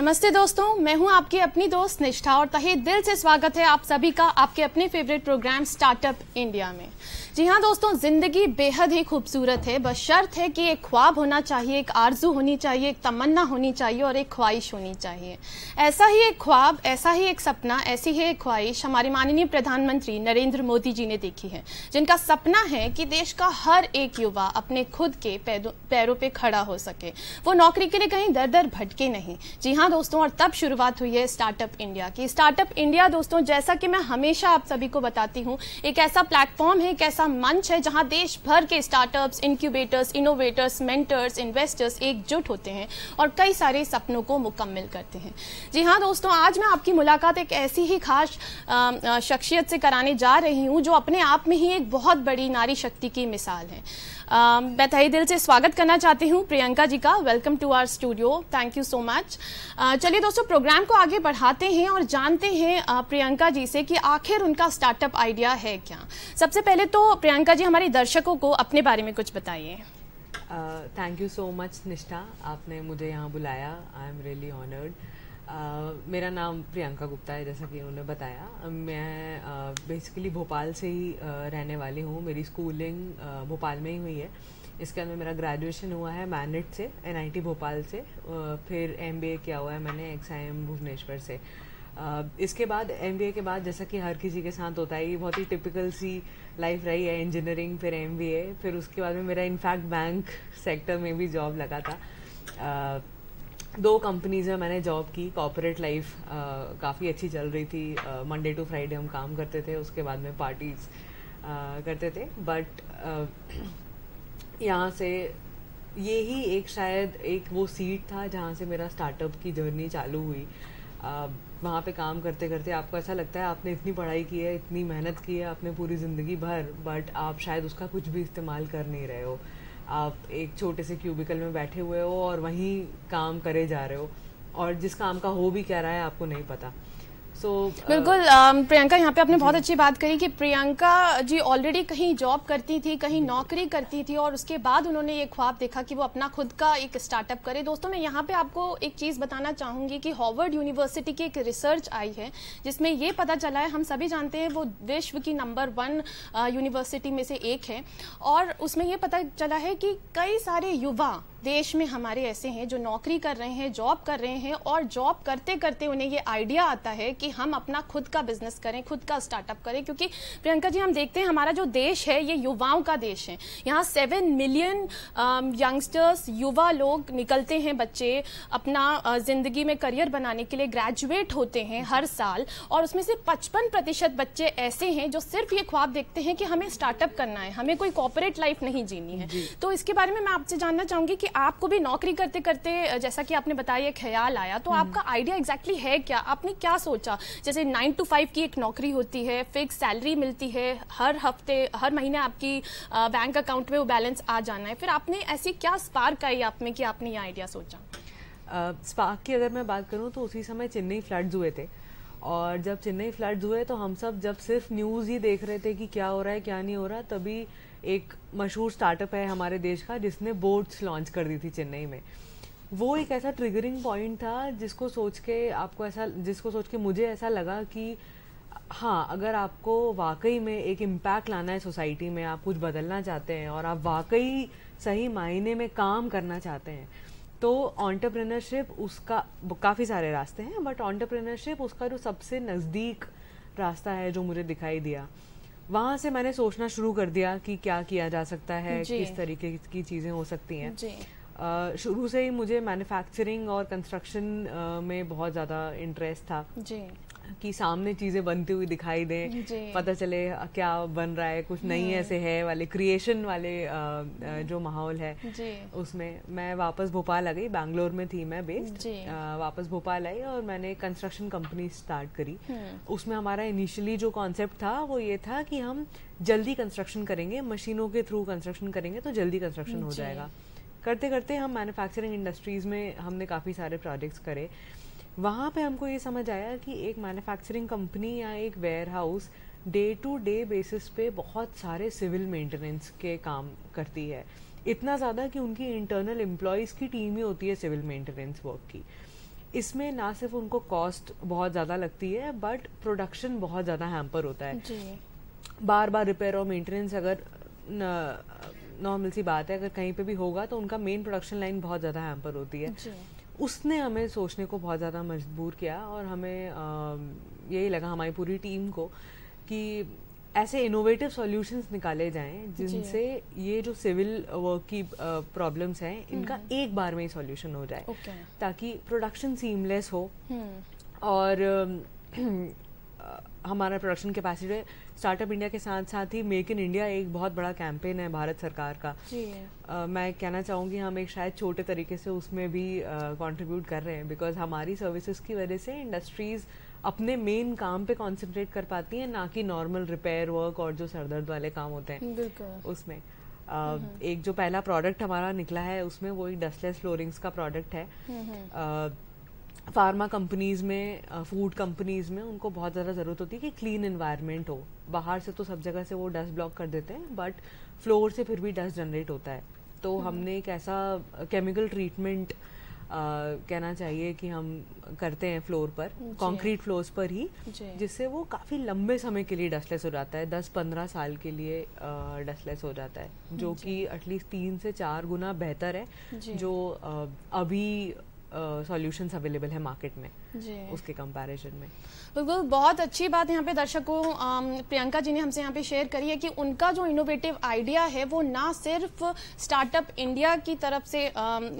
नमस्ते दोस्तों, मैं हूं आपकी अपनी दोस्त निष्ठा और तहे दिल से स्वागत है आप सभी का आपके अपने फेवरेट प्रोग्राम स्टार्टअप इंडिया में। जी हां दोस्तों, जिंदगी बेहद ही खूबसूरत है, बस शर्त है कि एक ख्वाब होना चाहिए, एक आरजू होनी चाहिए, एक तमन्ना होनी चाहिए और एक ख्वाहिश होनी चाहिए। ऐसा ही एक ख्वाब, ऐसा ही एक सपना, ऐसी ही एक ख्वाहिश हमारे माननीय प्रधानमंत्री नरेंद्र मोदी जी ने देखी है, जिनका सपना है कि देश का हर एक युवा अपने खुद के पैरों पर खड़ा हो सके, वो नौकरी के लिए कहीं दर दर भटके नहीं। जी हाँ दोस्तों, और तब शुरुआत हुई है स्टार्टअप इंडिया की। स्टार्टअप इंडिया दोस्तों, जैसा कि मैं हमेशा आप सभी को बताती हूँ, एक ऐसा प्लेटफॉर्म है, एक ऐसा मंच है जहाँ देश भर के startups, incubators, innovators, mentors, investors एकजुट होते हैं और कई सारे सपनों को मुकम्मल करते हैं। जी हाँ दोस्तों, आज मैं आपकी मुलाकात एक ऐसी ही खास शख्सियत से कराने जा रही हूँ जो अपने आप में ही एक बहुत बड़ी नारी शक्ति की मिसाल है। मैं तहे दिल से स्वागत करना चाहती हूँ प्रियंका जी का। Welcome to our studio, thank you so much. चलिए दोस्तों, प्रोग्राम को आगे बढ़ाते हैं और जानते हैं प्रियंका जी से कि आखिर उनका स्टार्टअप आइडिया है क्या। सबसे पहले तो प्रियंका जी, हमारे दर्शकों को अपने बारे में कुछ बताइए। थैंक यू सो मच निष्ठा, आपने मुझे यहाँ बुलाया, आई एम रियली ऑनर्ड। मेरा नाम प्रियंका गुप्ता है, जैसा कि उन्होंने बताया। मैं बेसिकली भोपाल से ही रहने वाली हूँ। मेरी स्कूलिंग भोपाल में ही हुई है। इसके बाद में मेरा ग्रेजुएशन हुआ है मैनेट से, NIT भोपाल से, फिर MBA किया हुआ है मैंने XIM भुवनेश्वर से। इसके बाद MBA के बाद, जैसा कि हर किसी के साथ होता है, ये बहुत ही टिपिकल सी लाइफ रही है, इंजीनियरिंग फिर MBA, फिर उसके बाद में मेरा इनफैक्ट बैंक सेक्टर में भी जॉब लगा था। दो कंपनीज़ में मैंने जॉब की। कॉर्पोरेट लाइफ काफ़ी अच्छी चल रही थी, मंडे टू फ्राइडे हम काम करते थे, उसके बाद में पार्टीज करते थे। बट यहाँ से ये ही एक शायद एक वो सीट था जहाँ से मेरा स्टार्टअप की जर्नी चालू हुई। वहाँ पे काम करते करते आपको ऐसा लगता है आपने इतनी पढ़ाई की है, इतनी मेहनत की है आपने पूरी ज़िंदगी भर, बट आप शायद उसका कुछ भी इस्तेमाल कर नहीं रहे हो। आप एक छोटे से क्यूबिकल में बैठे हुए हो और वहीं काम करे जा रहे हो, और जिस काम का हो भी क्या रहा है आपको नहीं पता। बिल्कुल प्रियंका, यहाँ पे आपने बहुत अच्छी बात कही कि प्रियंका जी ऑलरेडी कहीं जॉब करती थी, कहीं नौकरी करती थी, और उसके बाद उन्होंने ये ख्वाब देखा कि वो अपना खुद का एक स्टार्टअप करे। दोस्तों, मैं यहाँ पे आपको एक चीज़ बताना चाहूँगी कि हार्वर्ड यूनिवर्सिटी की एक रिसर्च आई है जिसमें ये पता चला है, हम सभी जानते हैं वो विश्व की नंबर 1 यूनिवर्सिटी में से एक है, और उसमें ये पता चला है कि कई सारे युवा देश में हमारे ऐसे हैं जो नौकरी कर रहे हैं, जॉब कर रहे हैं, और जॉब करते करते उन्हें ये आइडिया आता है कि हम अपना खुद का बिजनेस करें, खुद का स्टार्टअप करें। क्योंकि प्रियंका जी, हम देखते हैं हमारा जो देश है ये युवाओं का देश है। यहाँ 7 मिलियन यंगस्टर्स, युवा लोग निकलते हैं, बच्चे अपना जिंदगी में करियर बनाने के लिए ग्रेजुएट होते हैं हर साल, और उसमें से 55% बच्चे ऐसे हैं जो सिर्फ ये ख्वाब देखते हैं कि हमें स्टार्टअप करना है, हमें कोई कॉर्पोरेट लाइफ नहीं जीनी है। तो इसके बारे में मैं आपसे जानना चाहूँगी कि आपको भी नौकरी करते करते, जैसा कि आपने बताया, ख्याल आया, तो आपका आइडिया एग्जैक्टली है क्या, आपने क्या सोचा? जैसे 9 to 5 की एक नौकरी होती है, फिक्स सैलरी मिलती है, हर हफ्ते हर महीने आपकी बैंक अकाउंट में वो बैलेंस आ जाना है, फिर आपने ऐसी क्या स्पार्क आई आप में कि आपने ये आइडिया सोचा? स्पार्क की अगर मैं बात करूँ तो उसी समय चेन्नई फ्लड्स हुए थे, और जब चेन्नई फ्लड्स हुए तो हम सब जब सिर्फ न्यूज़ ही देख रहे थे कि क्या हो रहा है क्या नहीं हो रहा, तभी एक मशहूर स्टार्टअप है हमारे देश का जिसने बोट्स लॉन्च कर दी थी चेन्नई में। वो एक ऐसा ट्रिगरिंग पॉइंट था जिसको सोच के मुझे ऐसा लगा कि हाँ, अगर आपको वाकई में एक इम्पैक्ट लाना है सोसाइटी में, आप कुछ बदलना चाहते हैं और आप वाकई सही मायने में काम करना चाहते हैं, तो एंटरप्रेन्योरशिप उसका काफ़ी सारे रास्ते हैं, बट एंटरप्रेन्योरशिप उसका जो सबसे नज़दीक रास्ता है जो मुझे दिखाई दिया, वहाँ से मैंने सोचना शुरू कर दिया कि क्या किया जा सकता है, किस तरीके की चीज़ें हो सकती हैं। शुरू से ही मुझे मैन्युफैक्चरिंग और कंस्ट्रक्शन में बहुत ज़्यादा इंटरेस्ट था कि सामने चीज़ें बनती हुई दिखाई दें, पता चले क्या बन रहा है, कुछ नई ऐसे है वाले क्रिएशन वाले जो माहौल है उसमें। मैं वापस भोपाल आ गई, बैंगलोर में थी मैं बेस्ड, वापस भोपाल आई और मैंने कंस्ट्रक्शन कंपनी स्टार्ट करी। उसमें हमारा इनिशियली जो कॉन्सेप्ट था वो ये था कि हम जल्दी कंस्ट्रक्शन करेंगे, मशीनों के थ्रू कंस्ट्रक्शन करेंगे तो जल्दी कंस्ट्रक्शन हो जाएगा। करते करते हम मैन्युफैक्चरिंग इंडस्ट्रीज़ में हमने काफ़ी सारे प्रोजेक्ट्स करे। वहाँ पे हमको ये समझ आया कि एक मैन्युफैक्चरिंग कंपनी या एक warehouse day to day basis पे बहुत सारे सिविल मेंटेनेंस के काम करती है, इतना ज़्यादा कि उनकी इंटरनल एम्प्लॉयज़ की टीम ही होती है सिविल मेंटेनेंस वर्क की। इसमें ना सिर्फ उनको कॉस्ट बहुत ज़्यादा लगती है बट प्रोडक्शन बहुत ज़्यादा हैम्पर होता है, बार बार रिपेयर और मेंटेनेंस। अगर नॉर्मल सी बात है, अगर कहीं पे भी होगा तो उनका मेन प्रोडक्शन लाइन बहुत ज़्यादा हैम्पर होती है। उसने हमें सोचने को बहुत ज़्यादा मजबूर किया और हमें यही लगा हमारी पूरी टीम को कि ऐसे इनोवेटिव सॉल्यूशंस निकाले जाएं जिनसे ये जो सिविल वर्क की प्रॉब्लम्स हैं इनका एक बार में ही सॉल्यूशन हो जाए, ताकि प्रोडक्शन सीमलेस हो और हमारा प्रोडक्शन कैपेसिटी। स्टार्टअप इंडिया के साथ साथ ही मेक इन इंडिया एक बहुत बड़ा कैंपेन है भारत सरकार का। मैं कहना चाहूँगी हम एक शायद छोटे तरीके से उसमें भी कंट्रीब्यूट कर रहे हैं, बिकॉज हमारी सर्विसेज की वजह से इंडस्ट्रीज अपने मेन काम पे कंसंट्रेट कर पाती हैं, ना कि नॉर्मल रिपेयर वर्क और जो सरदर्द वाले काम होते हैं उसमें। एक जो पहला प्रोडक्ट हमारा निकला है उसमें वो एक डस्टलेस फ्लोरिंग्स का प्रोडक्ट है। फार्मा कंपनीज में, फूड कंपनीज में उनको बहुत ज़्यादा ज़रूरत होती है कि क्लीन एनवायरनमेंट हो। बाहर से तो सब जगह से वो डस्ट ब्लॉक कर देते हैं बट फ्लोर से फिर भी डस्ट जनरेट होता है, तो हमने एक ऐसा केमिकल ट्रीटमेंट कहना चाहिए कि हम करते हैं फ्लोर पर, कंक्रीट फ्लोर्स पर ही, जिससे वो काफ़ी लंबे समय के लिए डस्टलेस हो जाता है। 10-15 साल के लिए डस्टलेस हो जाता है, जो कि एटलीस्ट 3 से 4 गुना बेहतर है जो अभी सॉल्यूशंस अवेलेबल है मार्केट में उसके कंपैरिजन में। बिल्कुल, बहुत अच्छी बात यहाँ पे दर्शकों प्रियंका जी ने हमसे यहाँ पे शेयर करी है कि उनका जो इनोवेटिव आइडिया है वो ना सिर्फ स्टार्टअप इंडिया की तरफ से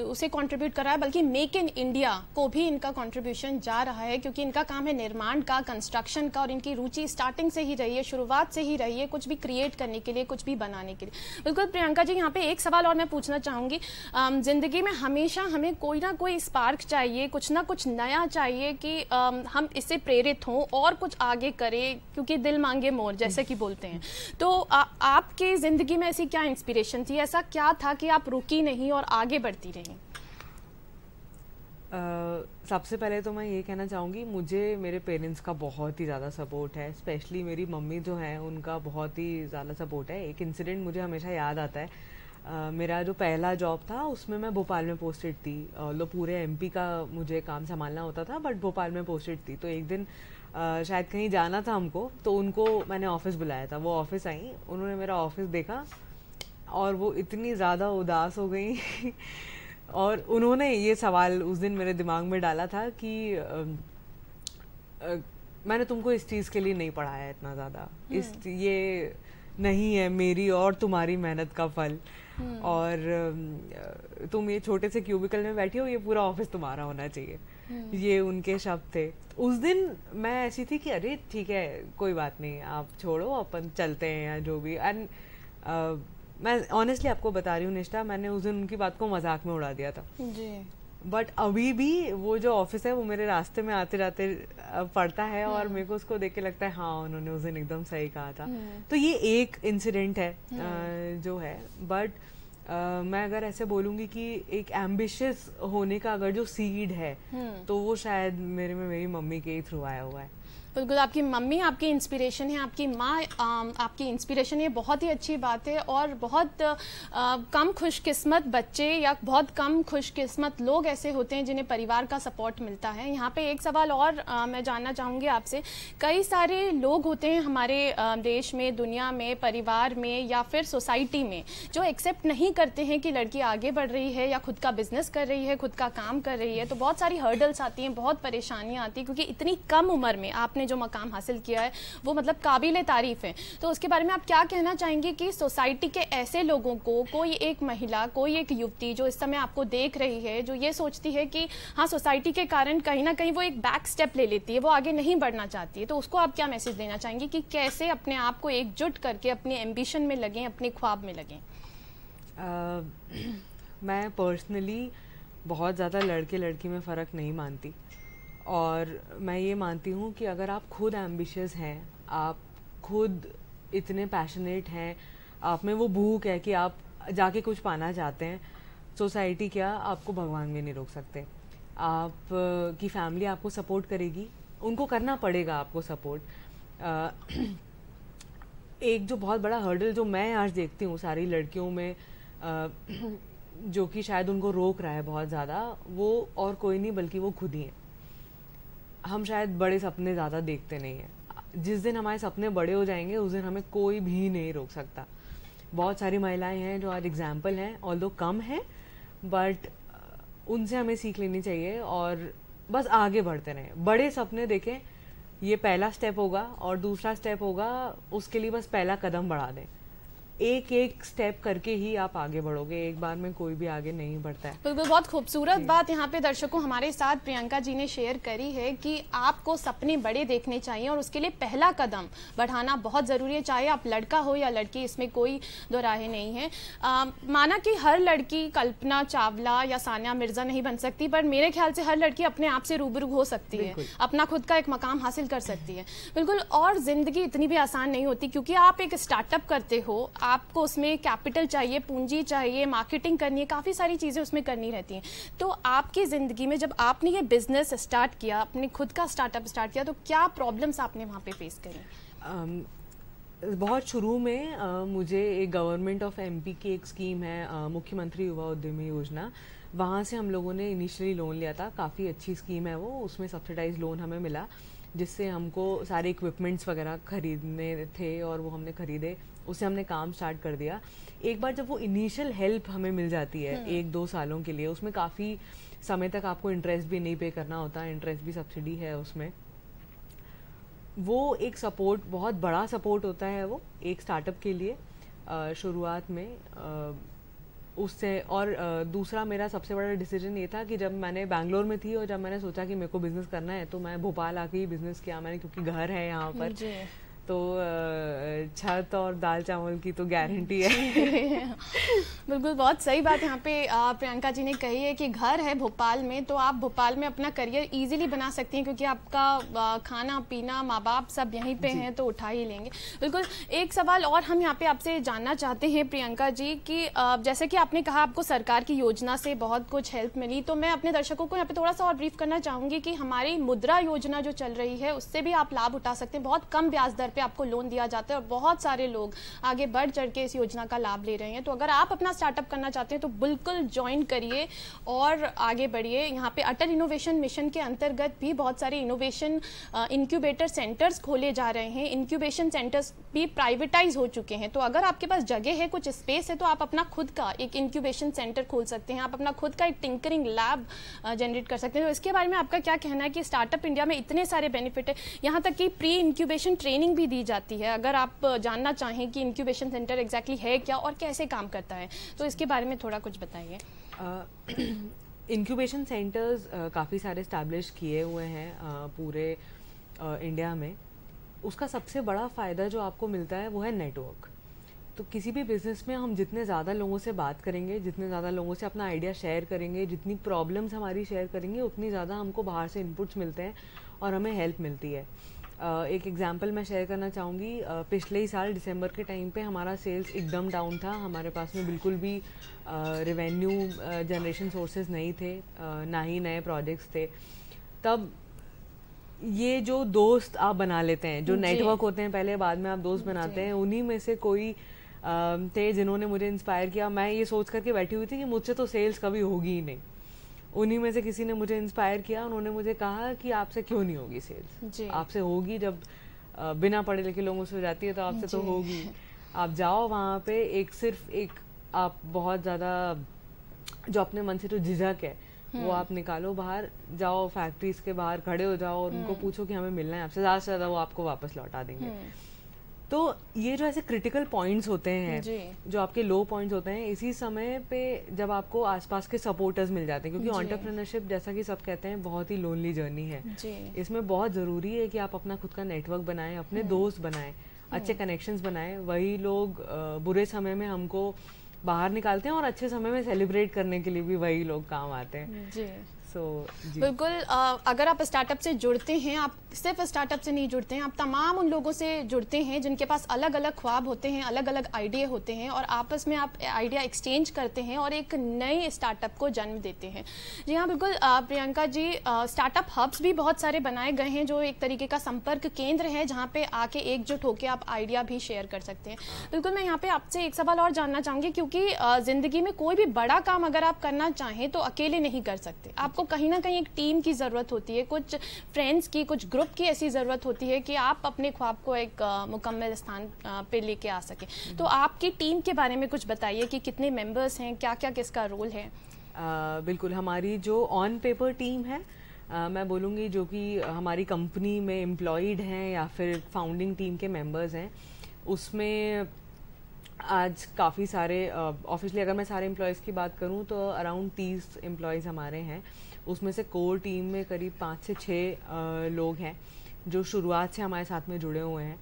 उसे कंट्रीब्यूट कर रहा है, बल्कि मेक इन इंडिया को भी इनका कंट्रीब्यूशन जा रहा है, क्योंकि इनका काम है निर्माण का, कंस्ट्रक्शन का, और इनकी रुचि स्टार्टिंग से ही रही है, शुरुआत से ही रही है कुछ भी क्रिएट करने के लिए, कुछ भी बनाने के लिए। बिल्कुल प्रियंका जी, यहाँ पे एक सवाल और मैं पूछना चाहूँगी। जिंदगी में हमेशा हमें कोई ना कोई स्पार्क चाहिए, कुछ ना कुछ नया चाहिए कि हम इससे प्रेरित हों और कुछ आगे करें, क्योंकि दिल मांगे मोर जैसे कि बोलते हैं। तो आपके ज़िंदगी में ऐसी क्या इंस्पिरेशन थी, ऐसा क्या था कि आप रुकी नहीं और आगे बढ़ती रहीं? सबसे पहले तो मैं ये कहना चाहूँगी मुझे मेरे पेरेंट्स का बहुत ही ज़्यादा सपोर्ट है, स्पेशली मेरी मम्मी जो है उनका बहुत ही ज़्यादा सपोर्ट है। एक इंसिडेंट मुझे हमेशा याद आता है। मेरा जो पहला जॉब था उसमें मैं भोपाल में पोस्टेड थी, लो पूरे एमपी का मुझे काम संभालना होता था बट भोपाल में पोस्टेड थी। तो एक दिन शायद कहीं जाना था हमको, तो उनको मैंने ऑफिस बुलाया था। वो ऑफिस आई, उन्होंने मेरा ऑफिस देखा और वो इतनी ज़्यादा उदास हो गई और उन्होंने ये सवाल उस दिन मेरे दिमाग में डाला था कि मैंने तुमको इस चीज़ के लिए नहीं पढ़ाया इतना ज़्यादा, इस ये नहीं है मेरी और तुम्हारी मेहनत का फल, और तुम ये छोटे से क्यूबिकल में बैठी हो, ये पूरा ऑफिस तुम्हारा होना चाहिए। ये उनके शब्द थे। उस दिन मैं ऐसी थी कि अरे ठीक है, कोई बात नहीं, आप छोड़ो, अपन चलते हैं या जो भी। एंड मैं ऑनेस्टली आपको बता रही हूँ निष्ठा, मैंने उस दिन उनकी बात को मजाक में उड़ा दिया था बट अभी भी वो जो ऑफिस है वो मेरे रास्ते में आते जाते पड़ता है और मेरे को उसको देख के लगता है हाँ, उन्होंने उस दिन एकदम सही कहा था। तो ये एक इंसिडेंट है जो है, बट मैं अगर ऐसे बोलूंगी कि एक एम्बिशियस होने का अगर जो सीड है तो वो शायद मेरे में मेरी मम्मी के थ्रू आया हुआ है। बिल्कुल, आपकी मम्मी आपकी इंस्पिरेशन है, आपकी माँ आपकी इंस्पिरेशन है, बहुत ही अच्छी बात है। और बहुत कम खुशकिस्मत बच्चे या बहुत कम खुशकिस्मत लोग ऐसे होते हैं जिन्हें परिवार का सपोर्ट मिलता है। यहाँ पे एक सवाल और मैं जानना चाहूँगी आपसे। कई सारे लोग होते हैं हमारे देश में, दुनिया में, परिवार में या फिर सोसाइटी में जो एक्सेप्ट नहीं करते हैं कि लड़की आगे बढ़ रही है या खुद का बिजनेस कर रही है, खुद का काम कर रही है, तो बहुत सारी हर्डल्स आती हैं, बहुत परेशानियाँ आती हैं, क्योंकि इतनी कम उम्र में आपने जो मकाम हासिल किया है वो मतलब काबिले तारीफ है। तो उसके बारे में आप क्या कहना चाहेंगे कि सोसाइटी के ऐसे लोगों को, कोई एक महिला, कोई एक युवती जो इस समय आपको देख रही है, जो ये सोचती है कि हाँ सोसाइटी के कारण कहीं ना कहीं वो एक बैक स्टेप ले लेती है, वो आगे नहीं बढ़ना चाहती है, तो उसको आप क्या मैसेज देना चाहेंगे कि कैसे अपने आप को एकजुट करके अपने एम्बिशन में लगें, अपने ख्वाब में लगें? मैं पर्सनली बहुत ज़्यादा लड़के लड़की में फ़र्क नहीं मानती, और मैं ये मानती हूँ कि अगर आप खुद एम्बिशियस हैं, आप खुद इतने पैशनेट हैं, आप में वो भूख है कि आप जाके कुछ पाना चाहते हैं, सोसाइटी क्या, आपको भगवान में नहीं रोक सकते। आप की फैमिली आपको सपोर्ट करेगी, उनको करना पड़ेगा आपको सपोर्ट। एक जो बहुत बड़ा हर्डल जो मैं आज देखती हूँ सारी लड़कियों में जो कि शायद उनको रोक रहा है बहुत ज़्यादा, वो और कोई नहीं बल्कि वो खुद ही है। हम शायद बड़े सपने ज़्यादा देखते नहीं हैं। जिस दिन हमारे सपने बड़े हो जाएंगे उस दिन हमें कोई भी नहीं रोक सकता। बहुत सारी महिलाएं हैं जो आज एग्जाम्पल हैं, ऑल्दो कम हैं, बट उनसे हमें सीख लेनी चाहिए और बस आगे बढ़ते रहें। बड़े सपने देखें, ये पहला स्टेप होगा, और दूसरा स्टेप होगा उसके लिए बस पहला कदम बढ़ा दें। एक एक स्टेप करके ही आप आगे बढ़ोगे, एक बार में कोई भी आगे नहीं बढ़ता है। बिल्कुल, बहुत खूबसूरत बात यहाँ पे दर्शकों हमारे साथ प्रियंका जी ने शेयर करी है कि आपको सपने बड़े देखने चाहिए और उसके लिए पहला कदम बढ़ाना बहुत ज़रूरी है, चाहे आप लड़का हो या लड़की, इसमें कोई दो राहें नहीं है। माना कि हर लड़की कल्पना चावला या सानिया मिर्ज़ा नहीं बन सकती, पर मेरे ख्याल से हर लड़की अपने आप से रूबरू हो सकती है, अपना खुद का एक मकाम हासिल कर सकती है। बिल्कुल, और ज़िंदगी इतनी भी आसान नहीं होती, क्योंकि आप एक स्टार्टअप करते हो, आपको उसमें कैपिटल चाहिए, पूंजी चाहिए, मार्केटिंग करनी है, काफ़ी सारी चीज़ें उसमें करनी रहती हैं। तो आपकी ज़िंदगी में जब आपने ये बिज़नेस स्टार्ट किया, अपने खुद का स्टार्टअप स्टार्ट किया, तो क्या प्रॉब्लम्स आपने वहाँ पे फेस करी? बहुत शुरू में मुझे एक गवर्नमेंट ऑफ एमपी की एक स्कीम है, मुख्यमंत्री युवा उद्यमी योजना, वहाँ से हम लोगों ने इनिशियली लोन लिया था। काफ़ी अच्छी स्कीम है वो, उसमें सब्सिडाइज लोन हमें मिला, जिससे हमको सारे इक्विपमेंट्स वगैरह खरीदने थे और वो हमने खरीदे, उससे हमने काम स्टार्ट कर दिया। एक बार जब वो इनिशियल हेल्प हमें मिल जाती है 1-2 सालों के लिए, उसमें काफ़ी समय तक आपको इंटरेस्ट भी नहीं पे करना होता, इंटरेस्ट भी सब्सिडी है उसमें, वो एक सपोर्ट, बहुत बड़ा सपोर्ट होता है वो एक स्टार्टअप के लिए शुरुआत में उससे। और दूसरा मेरा सबसे बड़ा डिसीजन ये था कि जब मैंने बैंगलोर में थी और जब मैंने सोचा कि मेरे को बिज़नेस करना है, तो मैं भोपाल आके ही बिज़नेस किया मैंने, क्योंकि घर है यहाँ पर, तो छत और दाल चावल की तो गारंटी है। बिल्कुल, बहुत सही बात यहाँ पे प्रियंका जी ने कही है कि घर है भोपाल में, तो आप भोपाल में अपना करियर इजीली बना सकती हैं, क्योंकि आपका खाना पीना माँ बाप सब यहीं पे हैं, तो उठा ही लेंगे। बिल्कुल, एक सवाल और हम यहाँ पे आपसे जानना चाहते हैं प्रियंका जी कि जैसे कि आपने कहा आपको सरकार की योजना से बहुत कुछ हेल्प मिली, तो मैं अपने दर्शकों को यहाँ पे थोड़ा सा और ब्रीफ करना चाहूँगी कि हमारी मुद्रा योजना जो चल रही है उससे भी आप लाभ उठा सकते हैं। बहुत कम ब्याज दर आपको लोन दिया जाता है और बहुत सारे लोग आगे बढ़ चढ़ के इस योजना का लाभ ले रहे हैं। तो अगर आप अपना स्टार्टअप करना चाहते हैं तो बिल्कुल ज्वाइन करिए और आगे बढ़िए। यहाँ पे अटल इनोवेशन मिशन के अंतर्गत भी बहुत सारे इनोवेशन इंक्यूबेटर सेंटर्स खोले जा रहे हैं, इंक्यूबेशन सेंटर्स भी प्राइवेटाइज हो चुके हैं। तो अगर आपके पास जगह है, कुछ स्पेस है, तो आप अपना खुद का एक इंक्यूबेशन सेंटर खोल सकते हैं, आप अपना खुद का एक टिंकरिंग लैब जनरेट कर सकते हैं। तो इसके बारे में आपका क्या कहना है कि स्टार्टअप इंडिया में इतने सारे बेनिफिट है, यहाँ तक कि प्री इंक्यूबेशन ट्रेनिंग भी दी जाती है। अगर आप जानना चाहें कि इंक्यूबेशन सेंटर एग्जैक्टली है क्या और कैसे काम करता है, तो इसके बारे में थोड़ा कुछ बताइए। इंक्यूबेशन सेंटर्स काफ़ी सारे स्टैब्लिश किए हुए हैं पूरे इंडिया में। उसका सबसे बड़ा फ़ायदा जो आपको मिलता है वो है नेटवर्क। तो किसी भी बिज़नेस में हम जितने ज़्यादा लोगों से बात करेंगे, जितने ज़्यादा लोगों से अपना आइडिया शेयर करेंगे, जितनी प्रॉब्लम्स हमारी शेयर करेंगे, उतनी ज़्यादा हमको बाहर से इनपुट्स मिलते हैं और हमें हेल्प मिलती है। एक एग्जांपल मैं शेयर करना चाहूँगी। पिछले ही साल दिसंबर के टाइम पे हमारा सेल्स एकदम डाउन था, हमारे पास में बिल्कुल भी रेवेन्यू जनरेशन सोर्सेज नहीं थे, ना ही नए प्रोजेक्ट्स थे। तब ये जो दोस्त आप बना लेते हैं, जो नेटवर्क होते हैं, पहले बाद में आप दोस्त बनाते हैं, उन्हीं में से कोई थे जिन्होंने मुझे इंस्पायर किया। मैं ये सोच करके बैठी हुई थी कि मुझसे तो सेल्स कभी होगी ही नहीं, उन्हीं में से किसी ने मुझे इंस्पायर किया। उन्होंने मुझे कहा कि आपसे क्यों नहीं होगी सेल्स, आपसे होगी। जब बिना पढ़े लिखे लोगों से हो जाती है तो आपसे तो होगी। आप जाओ वहाँ पे, एक सिर्फ एक आप बहुत ज़्यादा जो अपने मन से जो झिझक है वो आप निकालो बाहर, जाओ फैक्ट्रीज के बाहर खड़े हो जाओ और उनको पूछो कि हमें मिलना है आपसे, ज़्यादा से ज़्यादा वो आपको वापस लौटा देंगे। तो ये जो ऐसे क्रिटिकल पॉइंट्स होते हैं, जो आपके लो पॉइंट्स होते हैं, इसी समय पे जब आपको आसपास के सपोर्टर्स मिल जाते हैं, क्योंकि एंटरप्रेन्योरशिप जैसा कि सब कहते हैं बहुत ही लोनली जर्नी है, इसमें बहुत ज़रूरी है कि आप अपना खुद का नेटवर्क बनाएं, अपने दोस्त बनाएं, अच्छे कनेक्शंस बनाएं। वही लोग बुरे समय में हमको बाहर निकालते हैं और अच्छे समय में सेलिब्रेट करने के लिए भी वही लोग काम आते हैं। बिल्कुल, अगर आप स्टार्टअप से जुड़ते हैं, आप सिर्फ स्टार्टअप से नहीं जुड़ते हैं, आप तमाम उन लोगों से जुड़ते हैं जिनके पास अलग अलग ख्वाब होते हैं, अलग अलग आइडिया होते हैं, और आपस में आप आइडिया एक्सचेंज करते हैं और एक नए स्टार्टअप को जन्म देते हैं। जी हाँ, बिल्कुल प्रियंका जी, स्टार्टअप हब्स भी बहुत सारे बनाए गए हैं जो एक तरीके का संपर्क केंद्र है, जहाँ पे आके एकजुट होकर आप आइडिया भी शेयर कर सकते हैं। बिल्कुल, मैं यहाँ पे आपसे एक सवाल और जानना चाहूँगी, क्योंकि ज़िंदगी में कोई भी बड़ा काम अगर आप करना चाहें तो अकेले नहीं कर सकते, आप आपको कहीं ना कहीं एक टीम की ज़रूरत होती है, कुछ फ्रेंड्स की, कुछ ग्रुप की ऐसी ज़रूरत होती है कि आप अपने ख्वाब को एक मुकम्मल स्थान पे लेके आ सकें. तो आपकी टीम के बारे में कुछ बताइए कि कितने मेंबर्स हैं, क्या क्या किसका रोल है. बिल्कुल, हमारी जो ऑन पेपर टीम है, मैं बोलूँगी जो कि हमारी कंपनी में एम्प्लॉयड हैं या फिर फाउंडिंग टीम के मेंबर्स हैं, उसमें आज काफ़ी सारे ऑफिशियली अगर मैं सारे एम्प्लॉयज़ की बात करूं तो अराउंड 30 एम्प्लॉयज़ हमारे हैं. उसमें से कोर टीम में करीब 5 से 6 लोग हैं जो शुरुआत से हमारे साथ में जुड़े हुए हैं.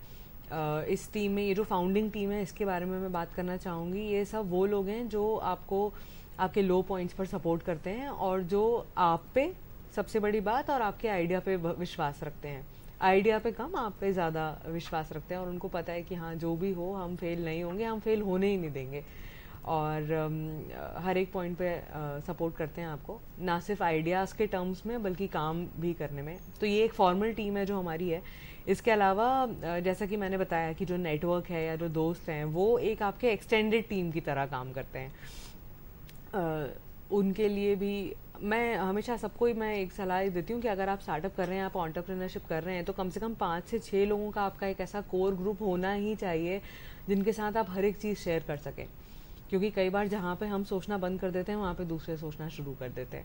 इस टीम में ये जो फाउंडिंग टीम है इसके बारे में मैं बात करना चाहूँगी. ये सब वो लोग हैं जो आपको आपके लो पॉइंट्स पर सपोर्ट करते हैं और जो आप पे, सबसे बड़ी बात, और आपके आइडिया पे विश्वास रखते हैं. आइडिया पे कम, आप पे ज़्यादा विश्वास रखते हैं और उनको पता है कि हाँ जो भी हो हम फेल नहीं होंगे, हम फेल होने ही नहीं देंगे. और हर एक पॉइंट पे सपोर्ट करते हैं आपको, ना सिर्फ आइडियाज़ के टर्म्स में बल्कि काम भी करने में. तो ये एक फॉर्मल टीम है जो हमारी है. इसके अलावा जैसा कि मैंने बताया कि जो नेटवर्क है या जो दोस्त हैं वो एक आपके एक्सटेंडेड टीम की तरह काम करते हैं. उनके लिए भी मैं हमेशा सबको ही मैं एक सलाह देती हूँ कि अगर आप स्टार्टअप कर रहे हैं, आप एंटरप्रेन्योरशिप कर रहे हैं, तो कम से कम 5 से 6 लोगों का आपका एक ऐसा कोर ग्रुप होना ही चाहिए जिनके साथ आप हर एक चीज़ शेयर कर सकें, क्योंकि कई बार जहाँ पे हम सोचना बंद कर देते हैं वहाँ पे दूसरे सोचना शुरू कर देते हैं.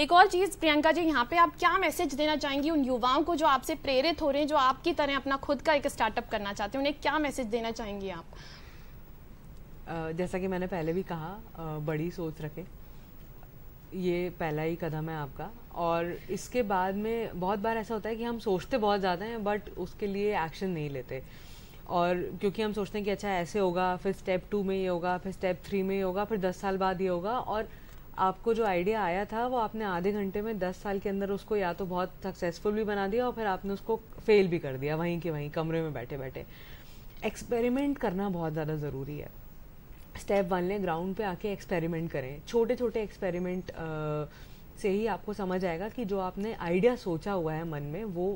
एक और चीज़ प्रियंका जी, यहाँ पे आप क्या मैसेज देना चाहेंगी उन युवाओं को जो आपसे प्रेरित हो रहे हैं, जो आपकी तरह अपना खुद का एक स्टार्टअप करना चाहते हैं, उन्हें क्या मैसेज देना चाहेंगी आप? जैसा कि मैंने पहले भी कहा, बड़ी सोच रखें, ये पहला ही कदम है आपका. और इसके बाद में बहुत बार ऐसा होता है कि हम सोचते बहुत ज़्यादा हैं बट उसके लिए एक्शन नहीं लेते, और क्योंकि हम सोचते हैं कि अच्छा ऐसे होगा, फिर स्टेप 2 में ये होगा, फिर स्टेप 3 में ये होगा, फिर 10 साल बाद ये होगा, और आपको जो आइडिया आया था वो आपने आधे घंटे में 10 साल के अंदर उसको या तो बहुत सक्सेसफुल भी बना दिया और फिर आपने उसको फेल भी कर दिया वहीं के वहीं कमरे में बैठे बैठे. एक्सपेरिमेंट करना बहुत ज़्यादा ज़रूरी है. स्टेप 1 लें, ग्राउंड पे आके एक्सपेरिमेंट करें. छोटे छोटे एक्सपेरिमेंट से ही आपको समझ आएगा कि जो आपने आइडिया सोचा हुआ है मन में वो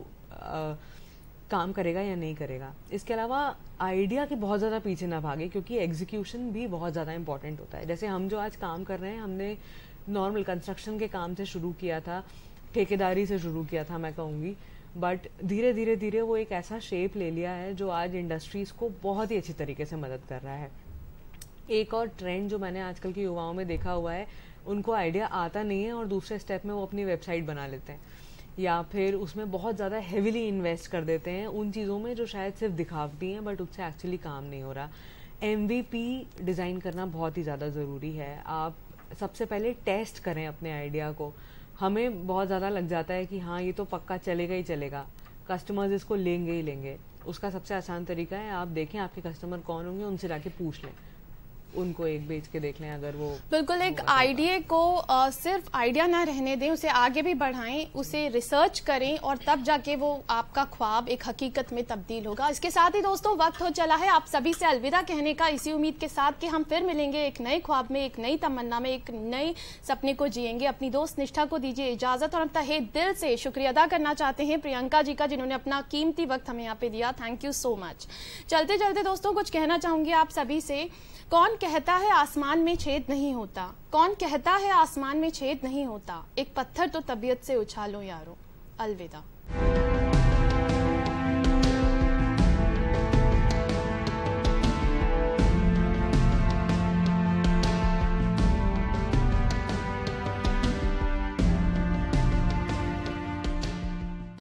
काम करेगा या नहीं करेगा. इसके अलावा आइडिया के बहुत ज़्यादा पीछे ना भागे, क्योंकि एग्जीक्यूशन भी बहुत ज़्यादा इंपॉर्टेंट होता है. जैसे हम जो आज काम कर रहे हैं, हमने नॉर्मल कंस्ट्रक्शन के काम से शुरू किया था, ठेकेदारी से शुरू किया था मैं कहूँगी, बट धीरे धीरे धीरे वो एक ऐसा शेप ले लिया है जो आज इंडस्ट्रीज़ को बहुत ही अच्छी तरीके से मदद कर रहा है. एक और ट्रेंड जो मैंने आजकल के युवाओं में देखा हुआ है, उनको आइडिया आता नहीं है और दूसरे स्टेप में वो अपनी वेबसाइट बना लेते हैं या फिर उसमें बहुत ज़्यादा हेविली इन्वेस्ट कर देते हैं उन चीज़ों में जो शायद सिर्फ दिखावटी हैं बट उससे एक्चुअली काम नहीं हो रहा. MVP डिज़ाइन करना बहुत ही ज़्यादा ज़रूरी है. आप सबसे पहले टेस्ट करें अपने आइडिया को. हमें बहुत ज़्यादा लग जाता है कि हाँ ये तो पक्का चलेगा ही चलेगा, कस्टमर्स इसको लेंगे ही लेंगे. उसका सबसे आसान तरीका है आप देखें आपके कस्टमर कौन होंगे, उनसे जाके पूछ लें, उनको एक बेच के देख लें अगर वो. बिल्कुल, एक आइडिया को सिर्फ आइडिया ना रहने दें, उसे आगे भी बढ़ाएं, उसे रिसर्च करें और तब जाके वो आपका ख्वाब एक हकीकत में तब्दील होगा. इसके साथ ही दोस्तों वक्त हो चला है आप सभी से अलविदा कहने का, इसी उम्मीद के साथ कि हम फिर मिलेंगे एक नए ख्वाब में, एक नई तमन्ना में, एक नए सपने को जिएंगे. अपनी दोस्त निष्ठा को दीजिए इजाजत और हम तहे दिल से शुक्रिया अदा करना चाहते हैं प्रियंका जी का, जिन्होंने अपना कीमती वक्त हमें यहाँ पे दिया. Thank you so much. चलते चलते दोस्तों कुछ कहना चाहूंगी आप सभी से. कौन कहता है आसमान में छेद नहीं होता, कौन कहता है आसमान में छेद नहीं होता, एक पत्थर तो तबीयत से उछालो यारो. अलविदा.